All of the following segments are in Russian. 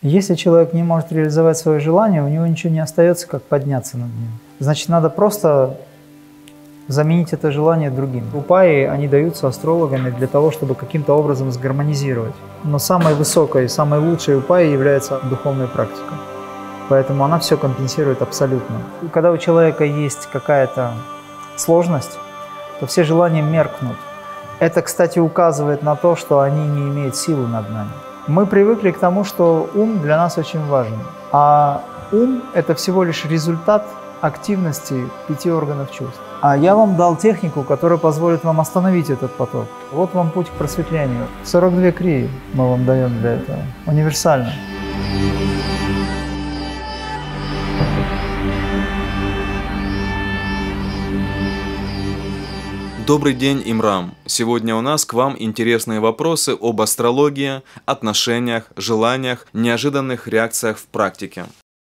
Если человек не может реализовать свои желания, у него ничего не остается, как подняться над ним. Значит, надо просто заменить это желание другим. Упайи, они даются астрологами для того, чтобы каким-то образом сгармонизировать. Но самой высокой, самой лучшей упайи является духовная практика. Поэтому она все компенсирует абсолютно. И когда у человека есть какая-то сложность, то все желания меркнут. Это, кстати, указывает на то, что они не имеют силы над нами. Мы привыкли к тому, что ум для нас очень важен. А ум – это всего лишь результат активности 5 органов чувств. А я вам дал технику, которая позволит вам остановить этот поток. Вот вам путь к просветлению. 42 крии мы вам даем для этого. Универсально. Добрый день, Имрам! Сегодня у нас к вам интересные вопросы об астрологии, отношениях, желаниях, неожиданных реакциях в практике.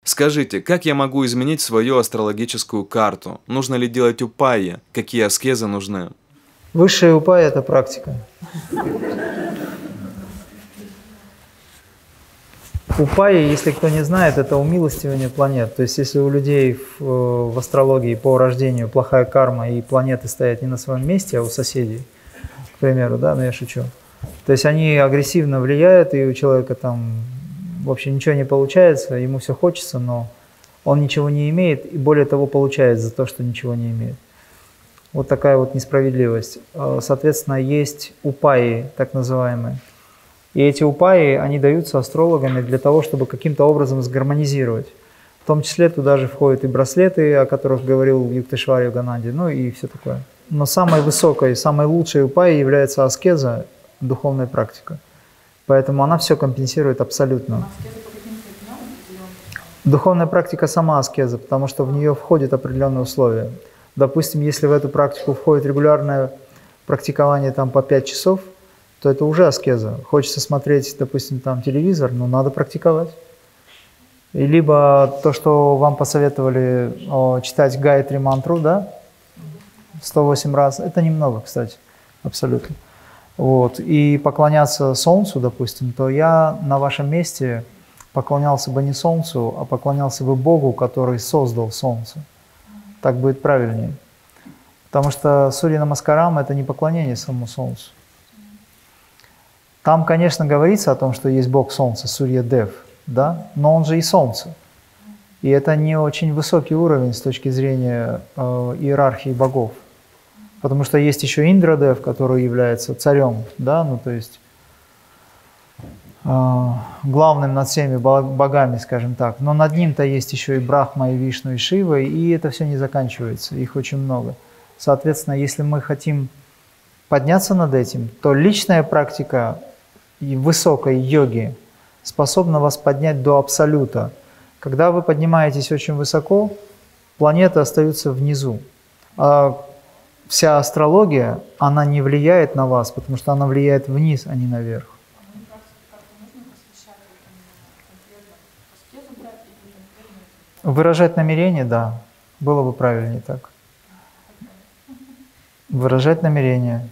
Скажите, как я могу изменить свою астрологическую карту? Нужно ли делать упайи? Какие аскезы нужны? Высшая упайя – это практика. Упайи, если кто не знает, это умилостивание планет. То есть, если у людей в астрологии по рождению плохая карма и планеты стоят не на своем месте, а у соседей, к примеру, да, но я шучу. То есть, они агрессивно влияют, и у человека там вообще ничего не получается, ему все хочется, но он ничего не имеет, и более того, получает за то, что ничего не имеет. Вот такая вот несправедливость. Соответственно, есть упайи, так называемые. И эти упайи, они даются астрологами для того, чтобы каким-то образом сгармонизировать. В том числе туда же входят и браслеты, о которых говорил Юктешвар Гьянанди, ну и все такое. Но самой высокой, самой лучшей упайей является аскеза, духовная практика. Поэтому она все компенсирует абсолютно. Духовная практика сама аскеза, потому что в нее входят определенные условия. Допустим, если в эту практику входит регулярное практикование там, по 5 часов, то это уже аскеза. Хочется смотреть, допустим, там телевизор, но надо практиковать. И либо то, что вам посоветовали читать Гайтри-мантру, да, 108 раз, это немного, кстати, абсолютно. Вот. И поклоняться Солнцу, допустим, то я на вашем месте поклонялся бы не Солнцу, а поклонялся бы Богу, который создал Солнце. Так будет правильнее. Потому что Сурья Намаскарам – это не поклонение самому Солнцу. Там, конечно, говорится о том, что есть Бог Солнца, Сурья Дев, да? Но он же и Солнце. И это не очень высокий уровень с точки зрения иерархии богов. Потому что есть еще Индра Дев, который является царем, да? Ну, то есть главным над всеми богами, скажем так. Но над ним-то есть еще и Брахма, и Вишну, и Шива, и это все не заканчивается, их очень много. Соответственно, если мы хотим подняться над этим, то личная практика высокой йоги способна вас поднять до абсолюта. Когда вы поднимаетесь очень высоко, планеты остаются внизу. А вся астрология, она не влияет на вас, потому что она влияет вниз, а не наверх. Выражать намерение, да, было бы правильнее так. Выражать намерение.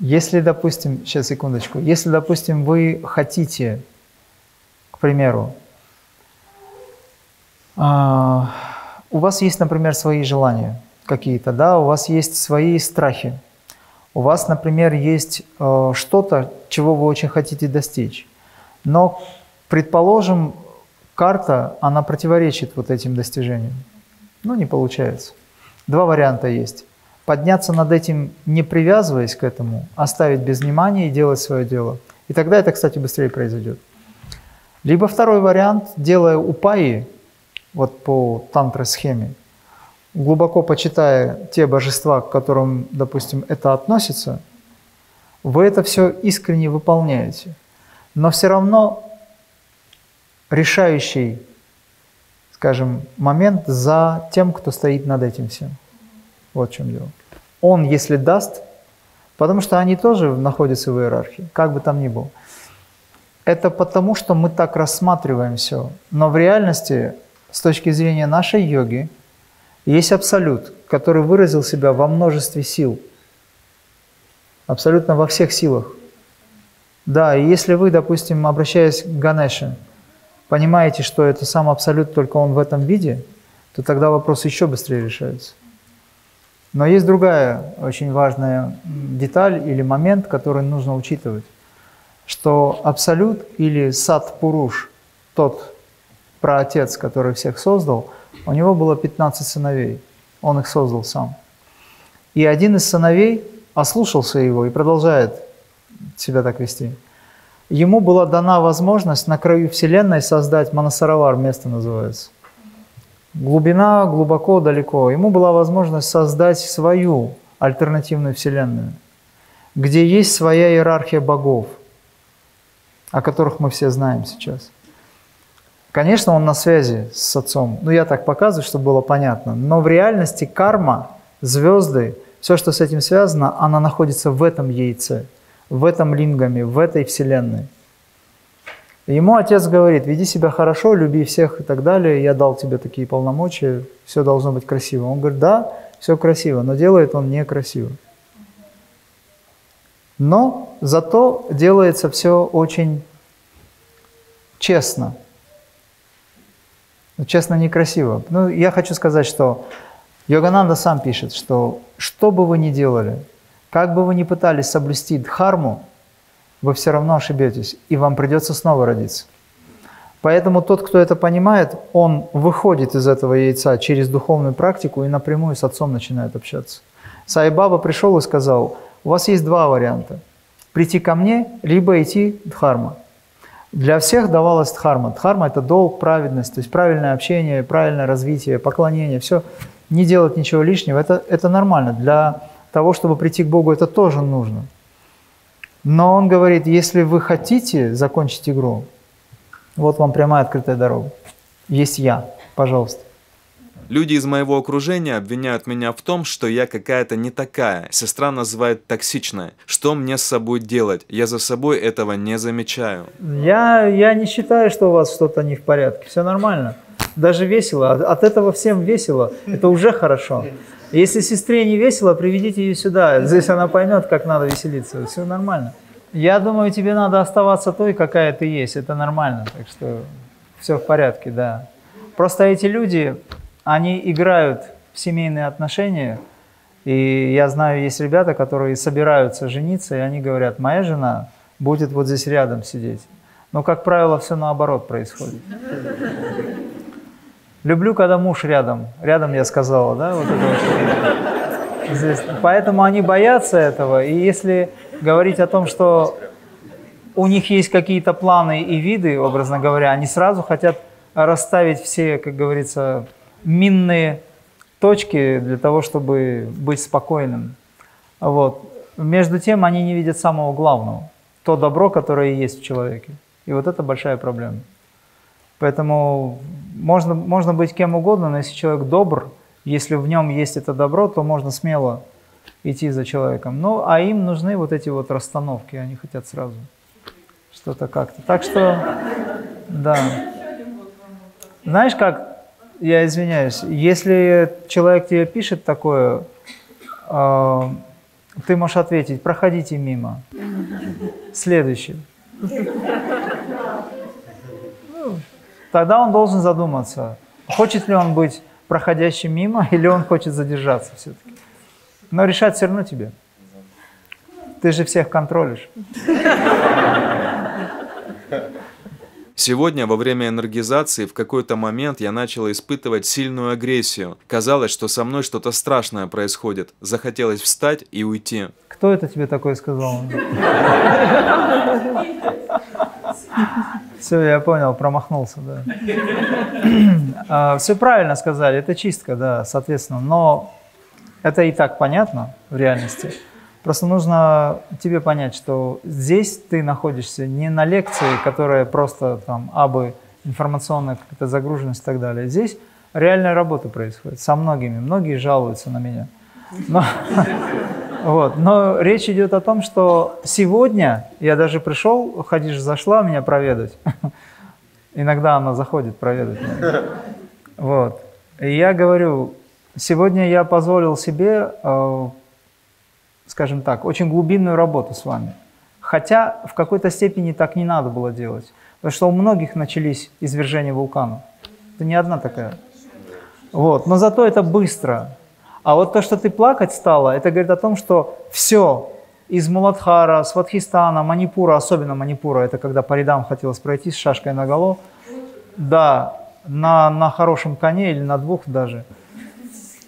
Если, допустим, сейчас, секундочку, если, допустим, вы хотите, к примеру, у вас есть, например, свои желания какие-то, да, у вас есть свои страхи, у вас, например, есть что-то, чего вы очень хотите достичь, но, предположим, карта, она противоречит вот этим достижениям, ну, не получается. Два варианта есть. Подняться над этим, не привязываясь к этому, оставить без внимания и делать свое дело. И тогда это, кстати, быстрее произойдет. Либо второй вариант, делая упайи, вот по тантра-схеме, глубоко почитая те божества, к которым, допустим, это относится, вы это все искренне выполняете. Но все равно решающий, скажем, момент за тем, кто стоит над этим всем. Вот в чем дело. Он, если даст, потому что они тоже находятся в иерархии, как бы там ни было. Это потому, что мы так рассматриваем все. Но в реальности, с точки зрения нашей йоги, есть абсолют, который выразил себя во множестве сил. Абсолютно во всех силах. Да, и если вы, допустим, обращаясь к Ганеше, понимаете, что это сам Абсолют, только он в этом виде, то тогда вопрос еще быстрее решается. Но есть другая очень важная деталь или момент, который нужно учитывать, что Абсолют или Сат-Пуруш, тот праотец, который всех создал, у него было 15 сыновей, он их создал сам. И один из сыновей ослушался его и продолжает себя так вести. Ему была дана возможность на краю Вселенной создать Манасаровар, место называется. Глубина глубоко, далеко. Ему была возможность создать свою альтернативную Вселенную, где есть своя иерархия богов, о которых мы все знаем сейчас. Конечно, он на связи с Отцом. Ну, я так показываю, чтобы было понятно. Но в реальности карма, звезды, все, что с этим связано, она находится в этом яйце, в этом лингаме, в этой Вселенной. Ему Отец говорит: веди себя хорошо, люби всех и так далее, я дал тебе такие полномочия, все должно быть красиво. Он говорит: да, все красиво, но делает он некрасиво. Но зато делается все очень честно. Честно, некрасиво. Ну, я хочу сказать, что Йогананда сам пишет, что что бы вы ни делали, как бы вы ни пытались соблюсти дхарму, вы все равно ошибетесь, и вам придется снова родиться. Поэтому тот, кто это понимает, он выходит из этого яйца через духовную практику и напрямую с Отцом начинает общаться. Сай Баба пришел и сказал: у вас есть два варианта. Прийти ко мне, либо идти дхарма. Для всех давалась дхарма. Дхарма – это долг, праведность, то есть правильное общение, правильное развитие, поклонение, все. Не делать ничего лишнего – это нормально. Для того, чтобы прийти к Богу, это тоже нужно. Но он говорит: если вы хотите закончить игру, вот вам прямая открытая дорога. Есть я. Пожалуйста. Люди из моего окружения обвиняют меня в том, что я какая-то не такая. Сестра называет токсичной. Что мне с собой делать? Я за собой этого не замечаю. Я не считаю, что у вас что-то не в порядке. Все нормально. Даже весело. От этого всем весело. Это уже хорошо. Если сестре не весело, приведите ее сюда. Здесь она поймет, как надо веселиться. Все нормально. Я думаю, тебе надо оставаться той, какая ты есть. Это нормально. Так что все в порядке, да. Просто эти люди, они играют в семейные отношения. И я знаю, есть ребята, которые собираются жениться, и они говорят: моя жена будет вот здесь рядом сидеть. Но, как правило, все наоборот происходит. Люблю, когда муж рядом. Рядом я сказала, да? Вот это здесь. Поэтому они боятся этого. И если говорить о том, что у них есть какие-то планы и виды, образно говоря, они сразу хотят расставить все, как говорится, минные точки для того, чтобы быть спокойным. Вот. Между тем они не видят самого главного. То добро, которое есть в человеке. И вот это большая проблема. Поэтому можно быть кем угодно, но если человек добр, если в нем есть это добро, то можно смело идти за человеком. Ну, а им нужны вот эти вот расстановки, они хотят сразу что-то как-то. Так что, да. Знаешь как, я извиняюсь, если человек тебе пишет такое, ты можешь ответить: проходите мимо. Следующий. Тогда он должен задуматься, хочет ли он быть проходящим мимо, или он хочет задержаться все-таки. Но решать все равно тебе. Ты же всех контролишь. Сегодня во время энергизации в какой-то момент я начала испытывать сильную агрессию. Казалось, что со мной что-то страшное происходит. Захотелось встать и уйти. Кто это тебе такое сказал? Все, я понял, промахнулся, да. Все правильно сказали, это чистка, да, соответственно. Но это и так понятно в реальности. Просто нужно тебе понять, что здесь ты находишься не на лекции, которая просто там абы информационная какая-то загруженность и так далее. Здесь реальная работа происходит со многими. Многие жалуются на меня. Но речь идет о том, что сегодня я даже пришел, Хадиш зашла меня проведать. Иногда она заходит проведать меня. Вот. И я говорю, сегодня я позволил себе, скажем так, очень глубинную работу с вами. Хотя в какой-то степени так не надо было делать. Потому что у многих начались извержения вулканов. Это не одна такая. Вот. Но зато это быстро. А вот то, что ты плакать стала, это говорит о том, что все из Муладхара, Свадхистана, Манипура, особенно Манипура, это когда по рядам хотелось пройти с шашкой наголо, да, на хорошем коне или на двух даже.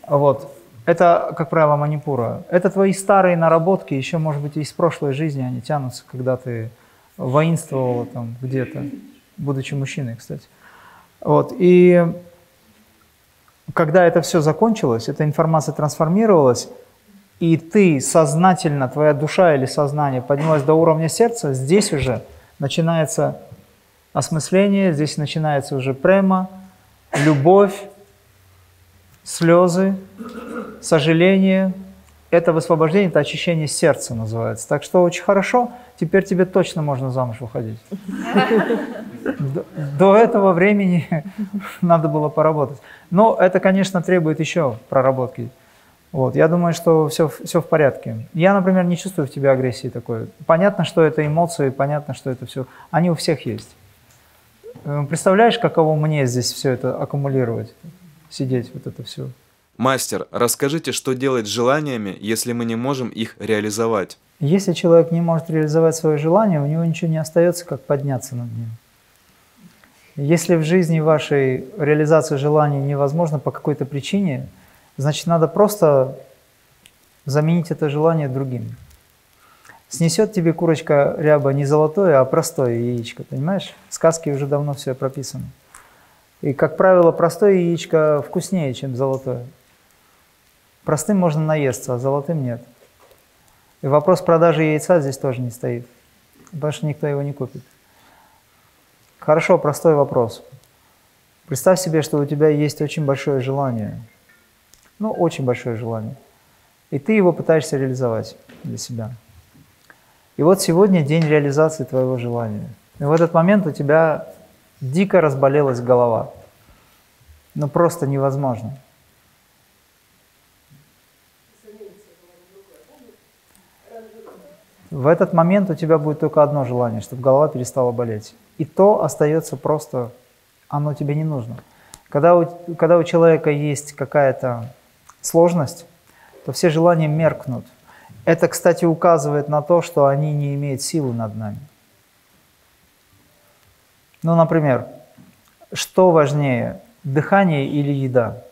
Вот. Это, как правило, Манипура. Это твои старые наработки, еще, может быть, из прошлой жизни они тянутся, когда ты воинствовала там где-то, будучи мужчиной, кстати. Вот. И когда это все закончилось, эта информация трансформировалась, и ты сознательно, твоя душа или сознание поднялась до уровня сердца, здесь уже начинается осмысление, здесь начинается уже према, любовь, слезы, сожаление. Это высвобождение, это очищение сердца называется. Так что очень хорошо, теперь тебе точно можно замуж выходить. До этого времени надо было поработать. Но это, конечно, требует еще проработки. Вот. Я думаю, что все в порядке. Я, например, не чувствую в тебе агрессии такой. Понятно, что это эмоции, понятно, что это все. Они у всех есть. Представляешь, каково мне здесь все это аккумулировать, сидеть вот это все? Мастер, расскажите, что делать с желаниями, если мы не можем их реализовать? Если человек не может реализовать свои желания, у него ничего не остается, как подняться над ним. Если в жизни вашей реализация желаний невозможна по какой-то причине, значит, надо просто заменить это желание другим. Снесет тебе курочка ряба не золотое, а простое яичко, понимаешь? В сказке уже давно все прописано. И, как правило, простое яичко вкуснее, чем золотое. Простым можно наесться, а золотым нет. И вопрос продажи яйца здесь тоже не стоит, потому что никто его не купит. Хорошо, простой вопрос. Представь себе, что у тебя есть очень большое желание. Ну, очень большое желание. И ты его пытаешься реализовать для себя. И вот сегодня день реализации твоего желания. И в этот момент у тебя дико разболелась голова. Ну, просто невозможно. В этот момент у тебя будет только одно желание, чтобы голова перестала болеть. И то остается просто, оно тебе не нужно. Когда у человека есть какая-то сложность, то все желания меркнут. Это, кстати, указывает на то, что они не имеют силы над нами. Ну, например, что важнее, дыхание или еда?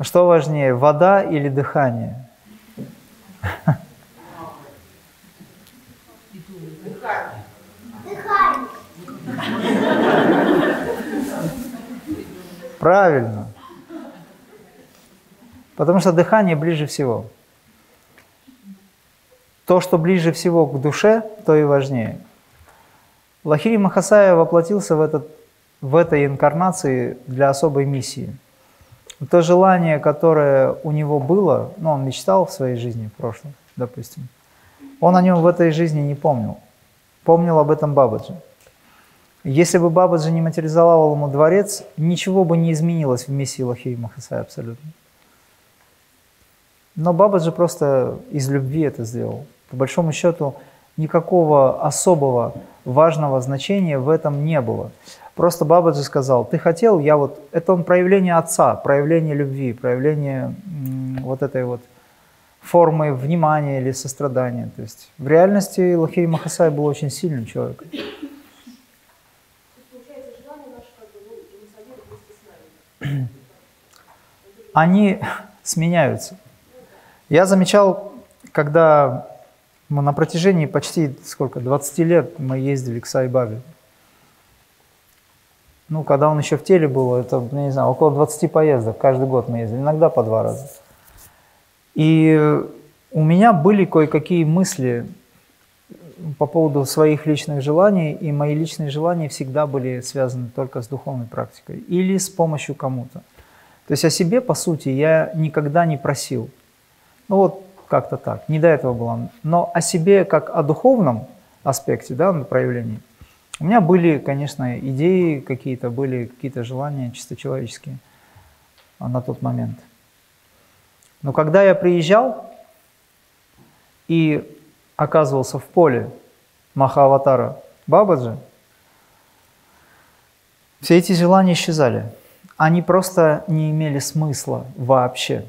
Что важнее, вода или дыхание? Правильно. Потому что дыхание ближе всего. То, что ближе всего к душе, то и важнее. Лахири Махасая воплотился в этой инкарнации для особой миссии. То желание, которое у него было, ну, он мечтал в своей жизни, в прошлом, допустим, он о нем в этой жизни не помнил. Помнил об этом Бабаджи. Если бы Бабаджи не материализовал ему дворец, ничего бы не изменилось в миссии Лахири Махасая абсолютно. Но Бабаджи просто из любви это сделал. По большому счету, никакого особого важного значения в этом не было. Просто Бабаджи сказал, ты хотел, я вот... Это он проявление отца, проявление любви, проявление вот этой вот формы внимания или сострадания. То есть в реальности Лахири Махасая был очень сильным человеком. Они сменяются. Я замечал, когда мы на протяжении почти, сколько, 20 лет мы ездили к Сай Бабе. Ну, когда он еще в теле был, это, я не знаю, около 20 поездок каждый год мы ездили, иногда по 2 раза. И у меня были кое-какие мысли по поводу своих личных желаний, и мои личные желания всегда были связаны только с духовной практикой или с помощью кому-то. То есть о себе, по сути, я никогда не просил. Ну вот как-то так, не до этого было. Но о себе как о духовном аспекте, да, на проявлении, у меня были, конечно, идеи какие-то, были какие-то желания чисто человеческие на тот момент. Но когда я приезжал и оказывался в поле Махааватара Бабаджи, все эти желания исчезали. Они просто не имели смысла вообще.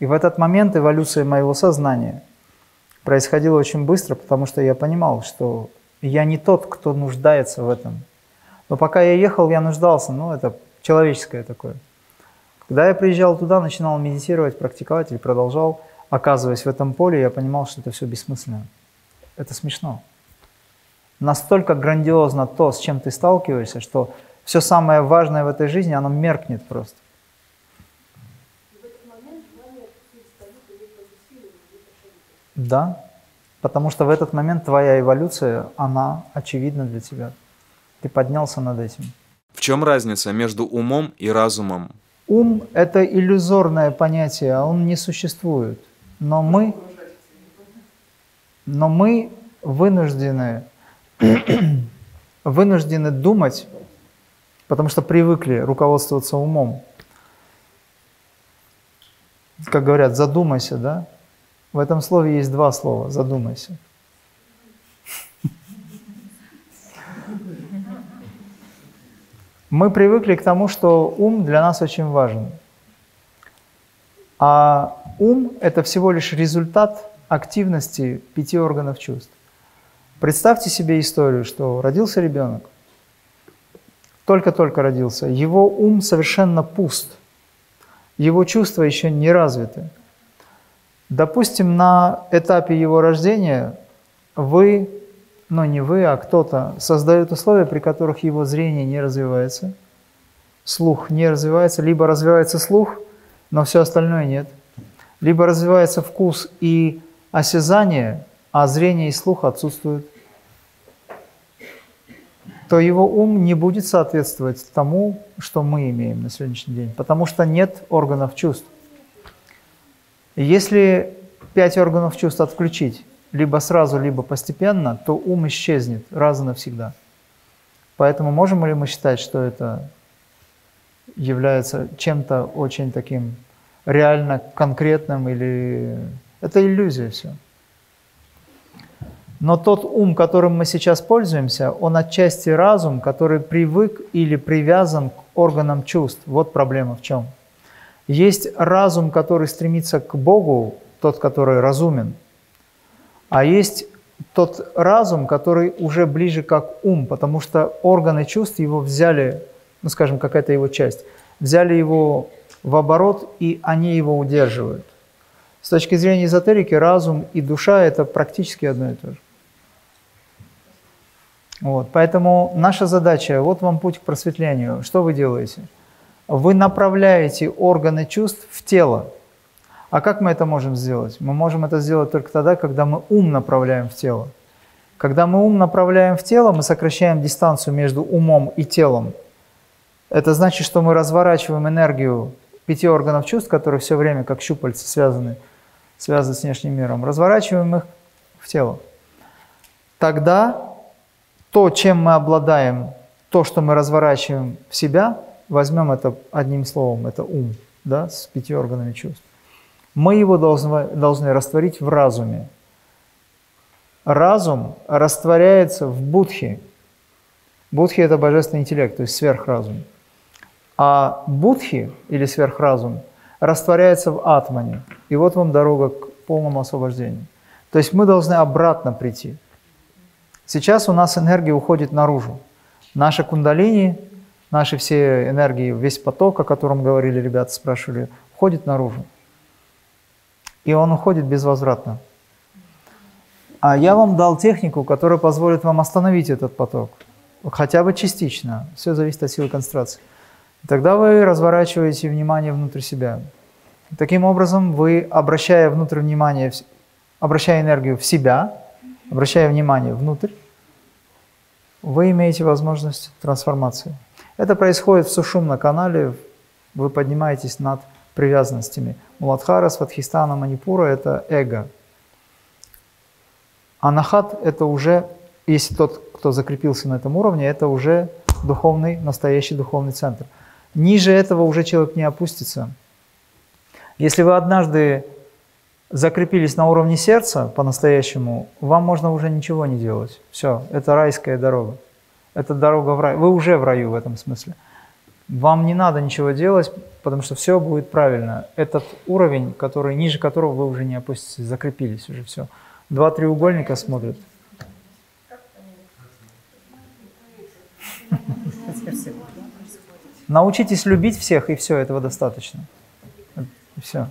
И в этот момент эволюция моего сознания происходила очень быстро, потому что я понимал, что я не тот, кто нуждается в этом. Но пока я ехал, я нуждался, ну это человеческое такое. Когда я приезжал туда, начинал медитировать, практиковать или продолжал, оказываясь в этом поле, я понимал, что это все бессмысленно. Это смешно. Настолько грандиозно то, с чем ты сталкиваешься, что все самое важное в этой жизни, оно меркнет просто. Да, потому что в этот момент твоя эволюция, она очевидна для тебя. Ты поднялся над этим. В чем разница между умом и разумом? Ум – это иллюзорное понятие, он не существует. Но мы вынуждены думать, потому что привыкли руководствоваться умом. Как говорят, задумайся, да? В этом слове есть два слова – задумайся. Мы привыкли к тому, что ум для нас очень важен. А ум – это всего лишь результат активности 5 органов чувств. Представьте себе историю, что родился ребенок, только-только родился, его ум совершенно пуст, его чувства еще не развиты. Допустим, на этапе его рождения вы, но не вы, а кто-то создает условия, при которых его зрение не развивается, слух не развивается, либо развивается слух, но все остальное нет, либо развивается вкус и осязание, а зрение и слух отсутствуют, то его ум не будет соответствовать тому, что мы имеем на сегодняшний день, потому что нет органов чувств. Если 5 органов чувств отключить, либо сразу, либо постепенно, то ум исчезнет раз и навсегда. Поэтому можем ли мы считать, что это является чем-то очень таким реально конкретным, или это иллюзия все? Но тот ум, которым мы сейчас пользуемся, он отчасти разум, который привык или привязан к органам чувств. Вот проблема в чем. Есть разум, который стремится к Богу, тот, который разумен, а есть тот разум, который уже ближе как ум, потому что органы чувств его взяли, ну скажем, какая-то его часть, взяли его в оборот, и они его удерживают. С точки зрения эзотерики, разум и душа – это практически одно и то же. Вот. Поэтому наша задача – вот вам путь к просветлению. Что вы делаете? Вы направляете органы чувств в тело. А как мы это можем сделать? Мы можем это сделать только тогда, когда мы ум направляем в тело. Когда мы ум направляем в тело, мы сокращаем дистанцию между умом и телом. Это значит, что мы разворачиваем энергию 5 органов чувств, которые все время, как щупальца, связаны с внешним миром, разворачиваем их в тело. Тогда то, чем мы обладаем, то, что мы разворачиваем в себя, возьмем это одним словом, это ум, да, с 5 органами чувств. Мы его должны растворить в разуме. Разум растворяется в Будхи. Будхи – это божественный интеллект, то есть сверхразум. А Будхи, или сверхразум, растворяется в Атмане. И вот вам дорога к полному освобождению. То есть мы должны обратно прийти. Сейчас у нас энергия уходит наружу. Наша кундалини, наши все энергии, весь поток, о котором говорили ребята, спрашивали, уходит наружу. И он уходит безвозвратно. А я вам дал технику, которая позволит вам остановить этот поток. Хотя бы частично. Все зависит от силы концентрации. Тогда вы разворачиваете внимание внутрь себя. Таким образом, вы, обращая внутрь внимание, обращая энергию в себя, обращая внимание внутрь, вы имеете возможность трансформации. Это происходит в Сушумна канале. Вы поднимаетесь над привязанностями. Муладхара, Свадхистана, Манипура – это эго. Анахат – это уже, если тот, кто закрепился на этом уровне, это уже духовный, настоящий духовный центр. Ниже этого уже человек не опустится. Если вы однажды закрепились на уровне сердца по-настоящему, вам можно уже ничего не делать. Все, это райская дорога. Это дорога в рай. Вы уже в раю в этом смысле. Вам не надо ничего делать, потому что все будет правильно. Этот уровень, который, ниже которого вы уже не опуститесь, закрепились уже все. Два треугольника смотрят. Научитесь любить всех, и все, этого достаточно. Все.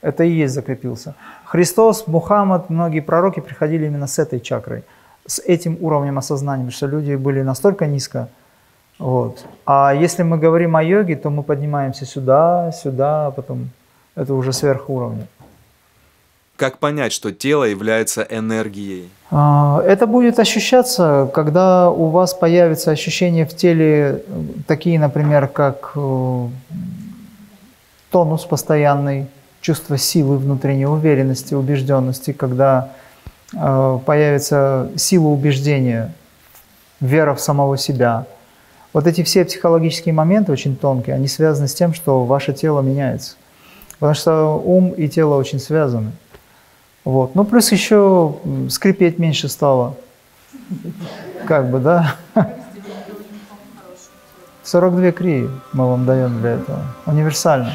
Это и есть закрепился. Христос, Мухаммад, многие пророки приходили именно с этой чакрой, с этим уровнем осознания, что люди были настолько низко. Вот. А если мы говорим о йоге, то мы поднимаемся сюда, сюда, а потом это уже сверхуровень. Как понять, что тело является энергией? Это будет ощущаться, когда у вас появятся ощущения в теле, такие, например, как тонус постоянный, чувство силы внутренней, уверенности, убежденности, когда появится сила убеждения, вера в самого себя. Вот эти все психологические моменты очень тонкие, они связаны с тем, что ваше тело меняется. Потому что ум и тело очень связаны. Вот. Ну, плюс еще скрипеть меньше стало. Как бы, да? 42 крии мы вам даем для этого. Универсально.